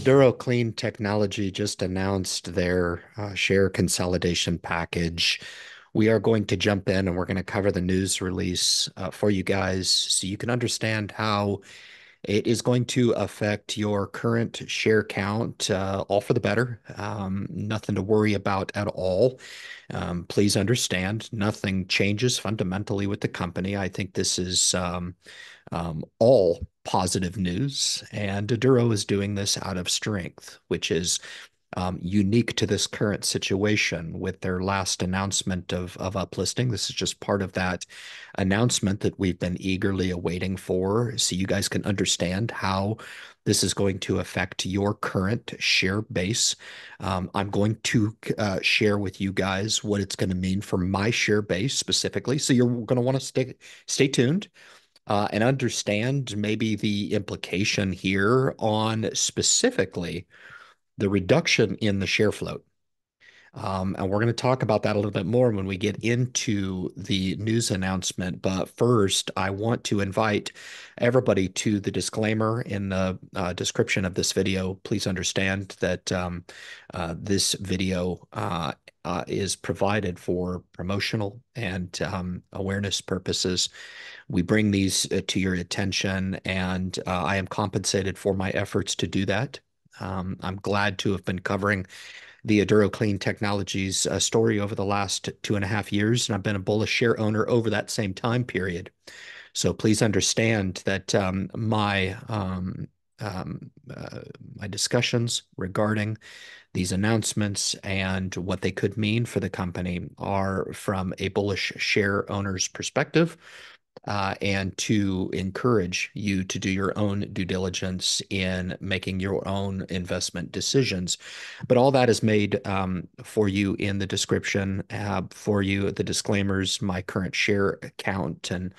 Aduro Clean Technology just announced their share consolidation package. We are going to jump in and we're going to cover the news release for you guys so you can understand how it is going to affect your current share count, all for the better. Nothing to worry about at all. Please understand, nothing changes fundamentally with the company. I think this is all positive news, and Aduro is doing this out of strength, which is unique to this current situation with their last announcement of uplisting. This is just part of that announcement that we've been eagerly awaiting for, so you guys can understand how this is going to affect your current share base. I'm going to share with you guys what it's going to mean for my share base specifically, so you're going to want to stay tuned. And understand maybe the implication here on specifically the reduction in the share float. And we're going to talk about that a little bit more when we get into the news announcement. But first, I want to invite everybody to the disclaimer in the description of this video. Please understand that this video is provided for promotional and awareness purposes. We bring these to your attention, and I am compensated for my efforts to do that. I'm glad to have been covering the Aduro Clean Technologies story over the last 2.5 years, and I've been a bullish share owner over that same time period. So please understand that my discussions regarding these announcements and what they could mean for the company are from a bullish share owner's perspective, and to encourage you to do your own due diligence in making your own investment decisions. But all that is made for you in the description, for you, the disclaimers, my current share count, and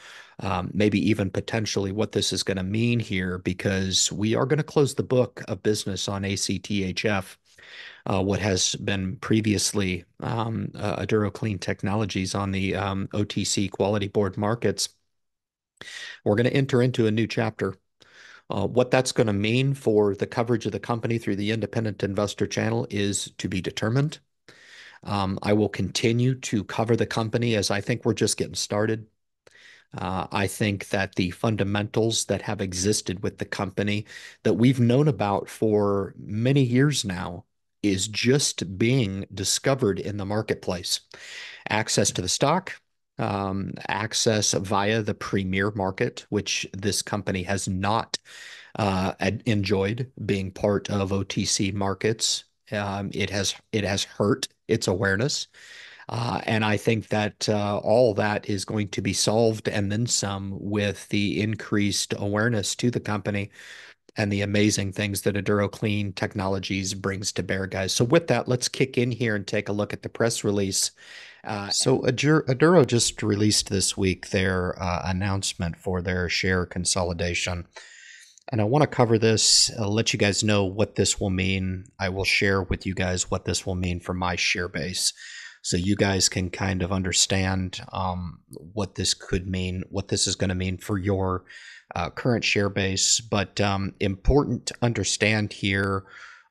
maybe even potentially what this is going to mean here, because we are going to close the book of business on ACTHF. What has been previously Aduro Clean Technologies on the OTC Quality Board markets. We're going to enter into a new chapter. What that's going to mean for the coverage of the company through the Independent Investor Channel is to be determined. I will continue to cover the company as I think we're just getting started. I think that the fundamentals that have existed with the company that we've known about for many years now is just being discovered in the marketplace. Access to the stock, access via the premier market, which this company has not enjoyed being part of OTC markets. It has hurt its awareness. And I think that all that is going to be solved and then some with the increased awareness to the company and the amazing things that Aduro Clean Technologies brings to bear, guys. So with that, let's kick in here and take a look at the press release. So Aduro just released this week their announcement for their share consolidation. And I want to cover this, I'll let you guys know what this will mean. I will share with you guys what this will mean for my share base, so you guys can kind of understand what this could mean, what this is going to mean for your current share base. But important to understand here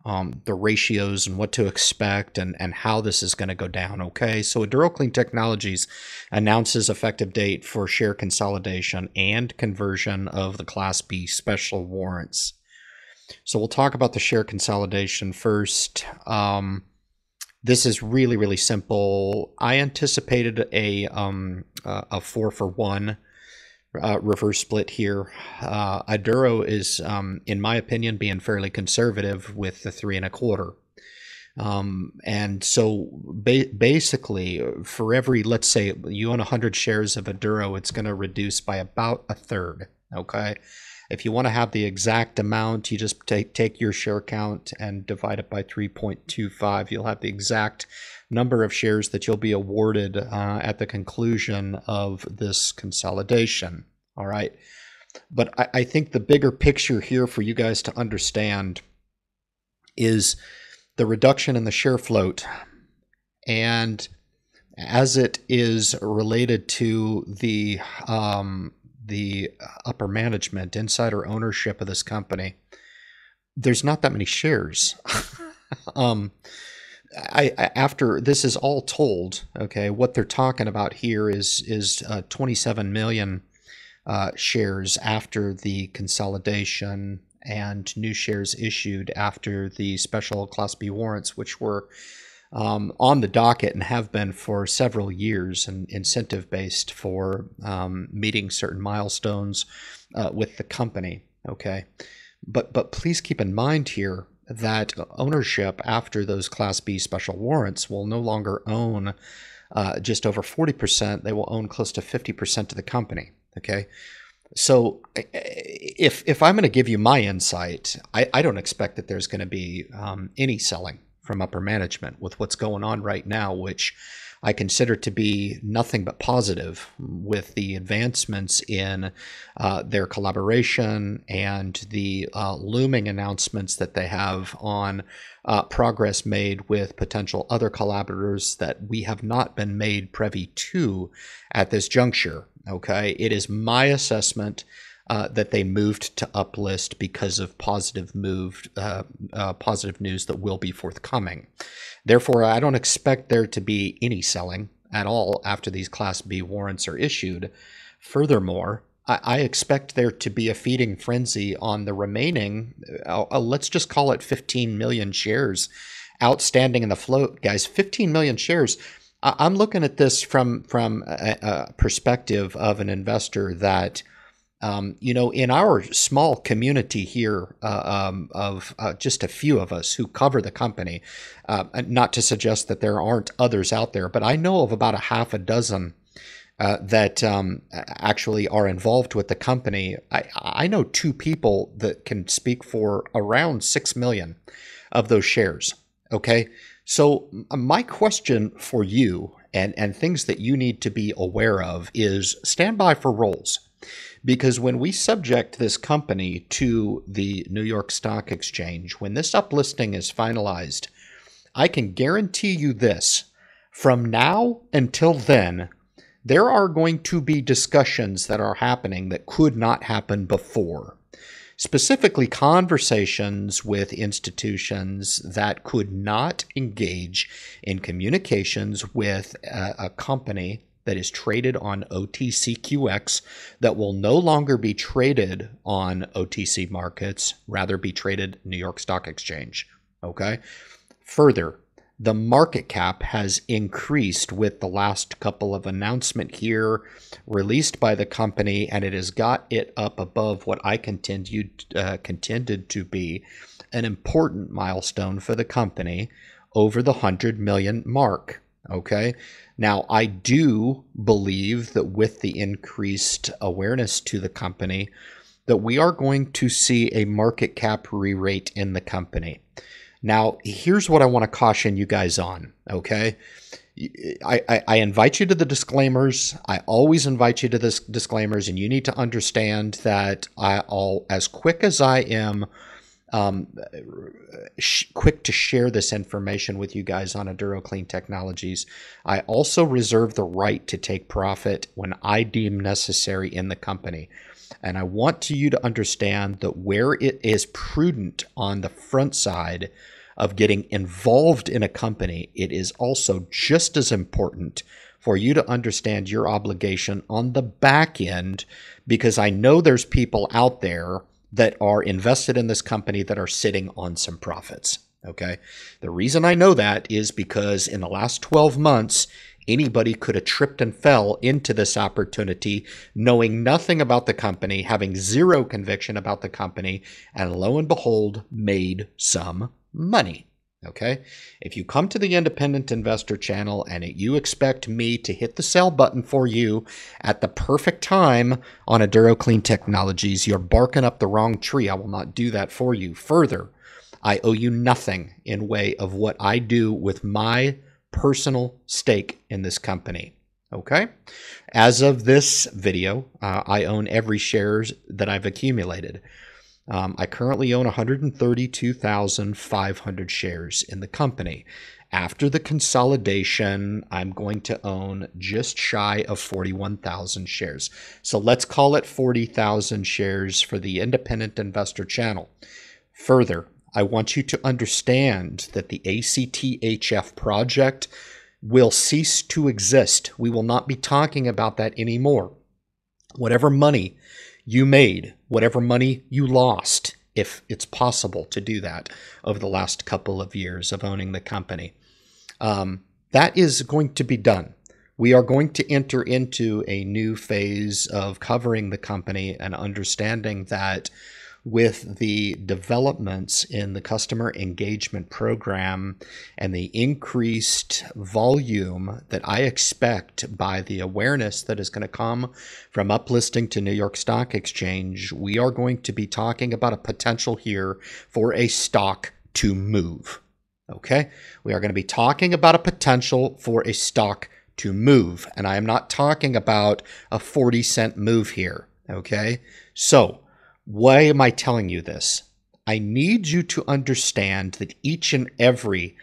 the ratios and what to expect and how this is going to go down, okay? So Aduro Clean Technologies announces effective date for share consolidation and conversion of the Class B special warrants. So we'll talk about the share consolidation first. This is really, really simple. I anticipated a 4-for-1 reverse split here. Aduro is, in my opinion, being fairly conservative with the 3.25. And so basically, for every, let's say you own 100 shares of Aduro, it's going to reduce by about 1/3. Okay. If you want to have the exact amount, you just take your share count and divide it by 3.25. You'll have the exact number of shares that you'll be awarded at the conclusion of this consolidation. All right. But I think the bigger picture here for you guys to understand is the reduction in the share float, and as it is related to the upper management, insider ownership of this company. there's not that many shares. After this is all told, okay, what they're talking about here is 27 million shares after the consolidation and new shares issued after the special Class B warrants, which were on the docket and have been for several years, and incentive-based for meeting certain milestones with the company, okay? But please keep in mind here that ownership after those Class B special warrants will no longer own just over 40%. They will own close to 50% of the company, okay? So if I'm going to give you my insight, I don't expect that there's going to be any selling from upper management with what's going on right now, which I consider to be nothing but positive with the advancements in their collaboration and the looming announcements that they have on progress made with potential other collaborators that we have not been made privy to at this juncture. Okay, it is my assessment that they moved to uplist because of positive news that will be forthcoming. Therefore, I don't expect there to be any selling at all after these Class B warrants are issued. Furthermore, I expect there to be a feeding frenzy on the remaining, let's just call it 15 million shares outstanding in the float. Guys, 15 million shares. I'm looking at this from a perspective of an investor that, you know, in our small community here of just a few of us who cover the company, not to suggest that there aren't others out there, but I know of about a half a dozen that actually are involved with the company. I know two people that can speak for around 6 million of those shares, okay? So my question for you and things that you need to be aware of is stand by for rolls. Because when we subject this company to the New York Stock Exchange, when this uplisting is finalized, I can guarantee you this, from now until then, there are going to be discussions that are happening that could not happen before. Specifically, conversations with institutions that could not engage in communications with a company that is traded on OTCQX, that will no longer be traded on OTC markets, rather be traded New York Stock Exchange, okay? Further, the market cap has increased with the last couple of announcements here released by the company, and it has got it up above what I contended to be an important milestone for the company over the 100 million mark. Okay. Now, I do believe that with the increased awareness to the company, that we are going to see a market cap re-rate in the company. Now, here's what I want to caution you guys on. Okay. I invite you to the disclaimers. I always invite you to this disclaimers, and you need to understand that I'll, as quick as I am, quick to share this information with you guys on Aduro Clean Technologies, I also reserve the right to take profit when I deem necessary in the company. And I want you to understand that where it is prudent on the front side of getting involved in a company, it is also just as important for you to understand your obligation on the back end, because I know there's people out there that are invested in this company that are sitting on some profits, okay? The reason I know that is because in the last 12 months, anybody could have tripped and fell into this opportunity, knowing nothing about the company, having zero conviction about the company, and lo and behold, made some money, okay? If you come to the Independent Investor Channel and you expect me to hit the sell button for you at the perfect time on Aduro Clean Technologies, you're barking up the wrong tree. I will not do that for you. Further, I owe you nothing in way of what I do with my personal stake in this company. Okay? As of this video, I own every share that I've accumulated. I currently own 132,500 shares in the company. After the consolidation, I'm going to own just shy of 41,000 shares. So let's call it 40,000 shares for the Independent Investor Channel. Further, I want you to understand that the ACTHF project will cease to exist. We will not be talking about that anymore. Whatever money you made, whatever money you lost, if it's possible to do that over the last couple of years of owning the company, that is going to be done. We are going to enter into a new phase of covering the company and understanding that with the developments in the customer engagement program and the increased volume that I expect by the awareness that is going to come from uplisting to New York Stock Exchange, we are going to be talking about a potential here for a stock to move. Okay? We are going to be talking about a potential for a stock to move, and I am not talking about a 40-cent move here. Okay? So, why am I telling you this? I need you to understand that each and every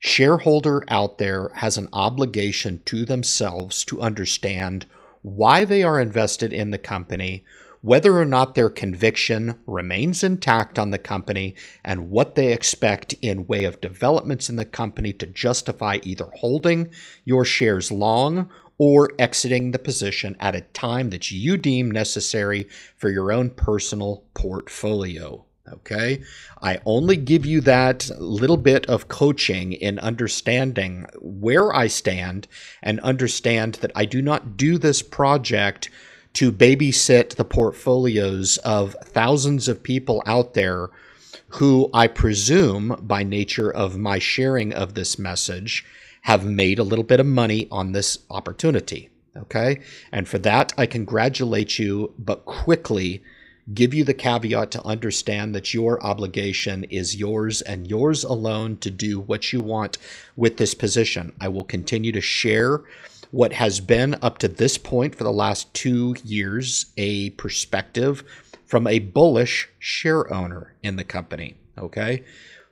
shareholder out there has an obligation to themselves to understand why they are invested in the company, whether or not their conviction remains intact on the company, and what they expect in way of developments in the company to justify either holding your shares long or exiting the position at a time that you deem necessary for your own personal portfolio, okay? I only give you that little bit of coaching in understanding where I stand and understand that I do not do this project to babysit the portfolios of thousands of people out there who I presume, by nature of my sharing of this message, have made a little bit of money on this opportunity, okay? And for that, I congratulate you, but quickly give you the caveat to understand that your obligation is yours and yours alone to do what you want with this position. I will continue to share what has been, up to this point for the last 2 years, a perspective from a bullish share owner in the company, okay?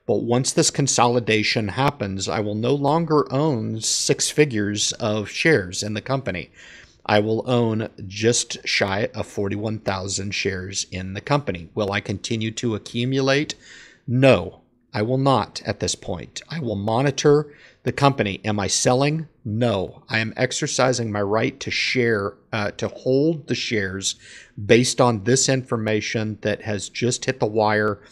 But once this consolidation happens, I will no longer own 6 figures of shares in the company. I will own just shy of 41,000 shares in the company. Will I continue to accumulate? No, I will not at this point. I will monitor the company. Am I selling? No. I am exercising my right to share, to hold the shares based on this information that has just hit the wire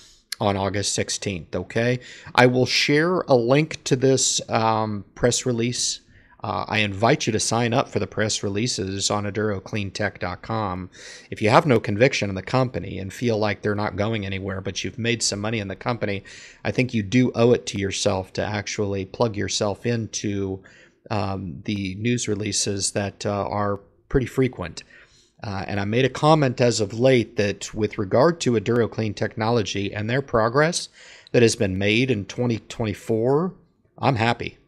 on August 16th, okay? I will share a link to this press release. I invite you to sign up for the press releases on AduroCleanTech.com. If you have no conviction in the company and feel like they're not going anywhere, but you've made some money in the company, I think you do owe it to yourself to actually plug yourself into the news releases that are pretty frequent. And I made a comment as of late that with regard to Aduro Clean Technology and their progress that has been made in 2024, I'm happy.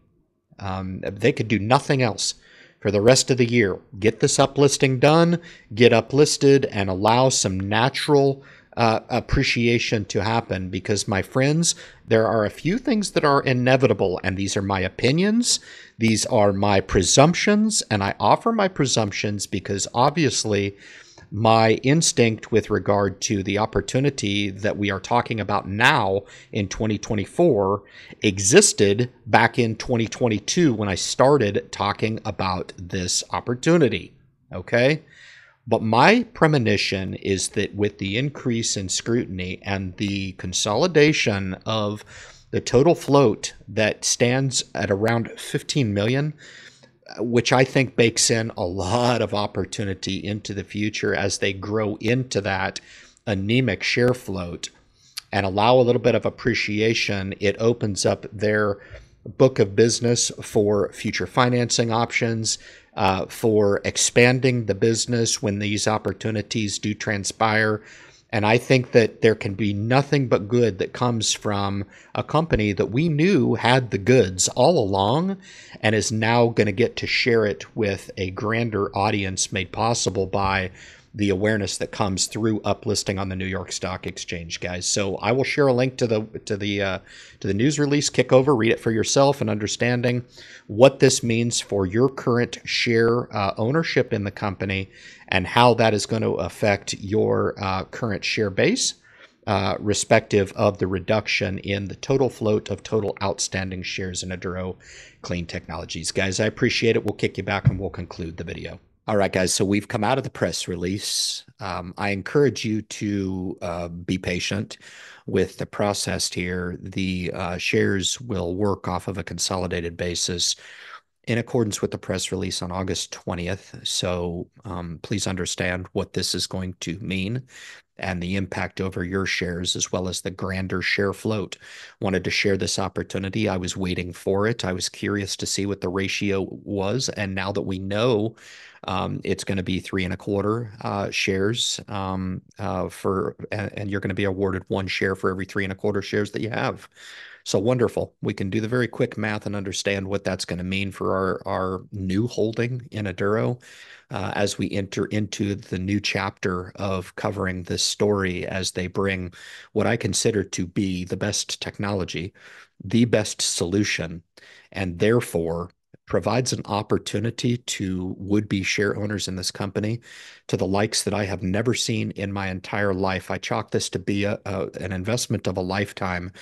They could do nothing else for the rest of the year. Get this uplisting done, get uplisted, and allow some natural appreciation to happen, because, my friends, there are a few things that are inevitable, and these are my opinions, these are my presumptions, and I offer my presumptions because obviously my instinct with regard to the opportunity that we are talking about now in 2024 existed back in 2022 when I started talking about this opportunity, okay? But my premonition is that with the increase in scrutiny and the consolidation of the total float that stands at around 15 million, which I think bakes in a lot of opportunity into the future as they grow into that anemic share float and allow a little bit of appreciation, it opens up their book of business for future financing options, for expanding the business when these opportunities do transpire. And I think that there can be nothing but good that comes from a company that we knew had the goods all along and is now going to get to share it with a grander audience made possible by the awareness that comes through uplisting on the New York Stock Exchange, guys. So I will share a link to the news release. Kick over, read it for yourself, and understanding what this means for your current share ownership in the company and how that is going to affect your current share base. respective of the reduction in the total float of total outstanding shares in Aduro Clean Technologies. Guys, I appreciate it. We'll kick you back and we'll conclude the video. All right, guys, so we've come out of the press release. I encourage you to be patient with the process here. The shares will work off of a consolidated basis in accordance with the press release on August 20th. So please understand what this is going to mean and the impact over your shares, as well as the grander share float. Wanted to share this opportunity. I was waiting for it. I was curious to see what the ratio was. And now that we know it's going to be 3¼ shares and you're going to be awarded 1 share for every 3¼ shares that you have. So wonderful. We can do the very quick math and understand what that's going to mean for our new holding in Aduro as we enter into the new chapter of covering this story as they bring what I consider to be the best technology, the best solution, and therefore provides an opportunity to would-be share owners in this company to the likes that I have never seen in my entire life. I chalk this to be an investment of a lifetime.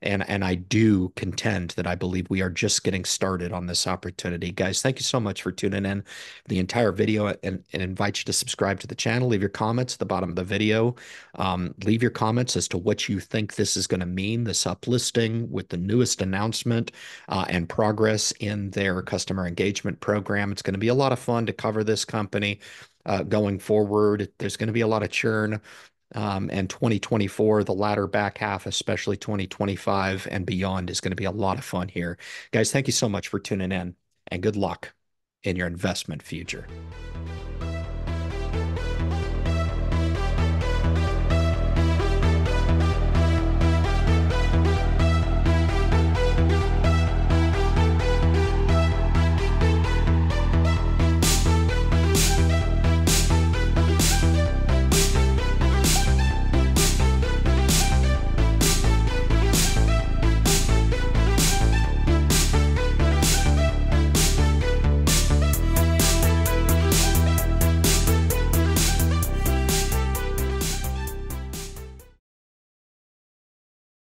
And I do contend that I believe we are just getting started on this opportunity. Guys, thank you so much for tuning in the entire video, and invite you to subscribe to the channel. Leave your comments at the bottom of the video. Leave your comments as to what you think this is going to mean, this uplisting with the newest announcement and progress in their customer engagement program. It's going to be a lot of fun to cover this company going forward. There's going to be a lot of churn. And 2024, the latter back half, especially 2025 and beyond, is going to be a lot of fun here. Guys, thank you so much for tuning in, and good luck in your investment future.